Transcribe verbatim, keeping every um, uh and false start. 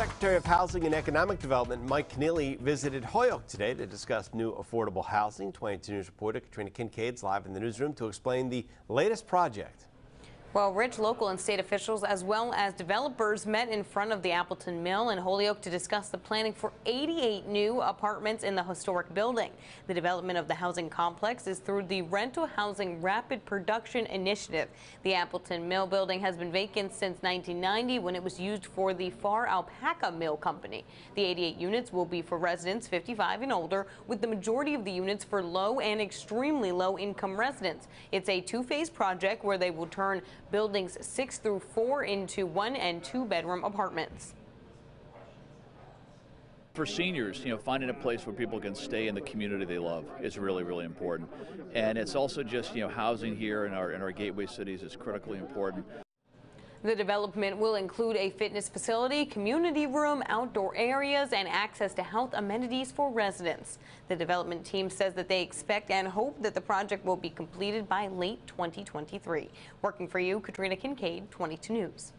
Secretary of Housing and Economic Development Mike Keneally visited Holyoke today to discuss new affordable housing. twenty-two News reporter Katrina Kincaid is live in the newsroom to explain the latest project. Well, rich local and state officials as well as developers met in front of the Appleton Mill in Holyoke to discuss the planning for eighty-eight new apartments in the historic building. The development of the housing complex is through the Rental Housing Rapid Production Initiative. The Appleton Mill building has been vacant since nineteen ninety when it was used for the Far Alpaca Mill Company. The eighty-eight units will be for residents fifty-five and older, with the majority of the units for low and extremely low income residents. It's a two-phase project where they will turn buildings six through four into one and two bedroom apartments. For seniors, you know, finding a place where people can stay in the community they love is really, really important. And it's also just, you know, housing here in our in our gateway cities is critically important. The development will include a fitness facility, community room, outdoor areas, and access to health amenities for residents. The development team says that they expect and hope that the project will be completed by late twenty twenty-three. Working for you, Katrina Kincaid, twenty-two News.